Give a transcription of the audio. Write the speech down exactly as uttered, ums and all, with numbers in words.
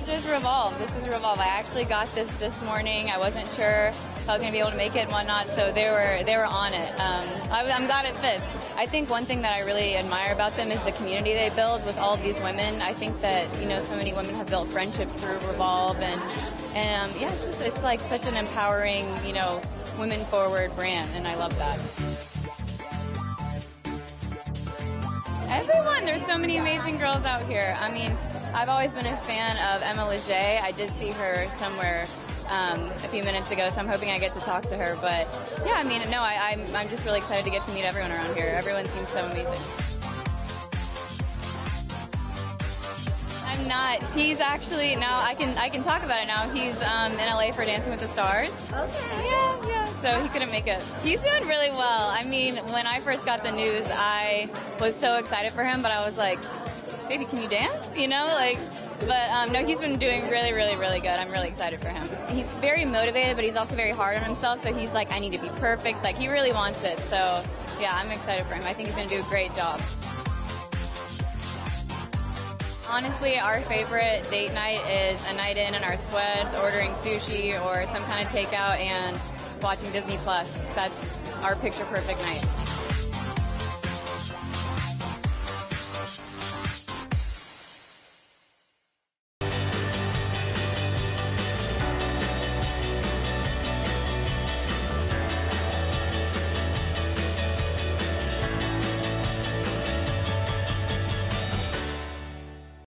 This is Revolve. This is Revolve. I actually got this this morning. I wasn't sure if I was going to be able to make it and whatnot, so they were they were on it. Um, I, I'm glad it fits. I think one thing that I really admire about them is the community they build with all of these women. I think that, you know, so many women have built friendships through Revolve, and and um, yeah, it's just it's like such an empowering, you know, women-forward brand, and I love that. Everyone, there's so many amazing girls out here. I mean, I've always been a fan of Emma Leger. I did see her somewhere um, a few minutes ago, so I'm hoping I get to talk to her. But yeah, I mean, no, I, I'm, I'm just really excited to get to meet everyone around here. Everyone seems so amazing. I'm not. He's actually now. I can I can talk about it now. He's um, in L A for Dancing with the Stars. Okay. Yeah, yeah. So he couldn't make it. He's doing really well. I mean, when I first got the news, I was so excited for him, but I was like, baby, can you dance? You know, like, but um, no, he's been doing really, really, really good. I'm really excited for him. He's very motivated, but he's also very hard on himself, so he's like, I need to be perfect. Like, he really wants it. So, yeah, I'm excited for him. I think he's going to do a great job. Honestly, our favorite date night is a night in in our sweats, ordering sushi or some kind of takeout, and watching Disney Plus. That's our picture perfect night.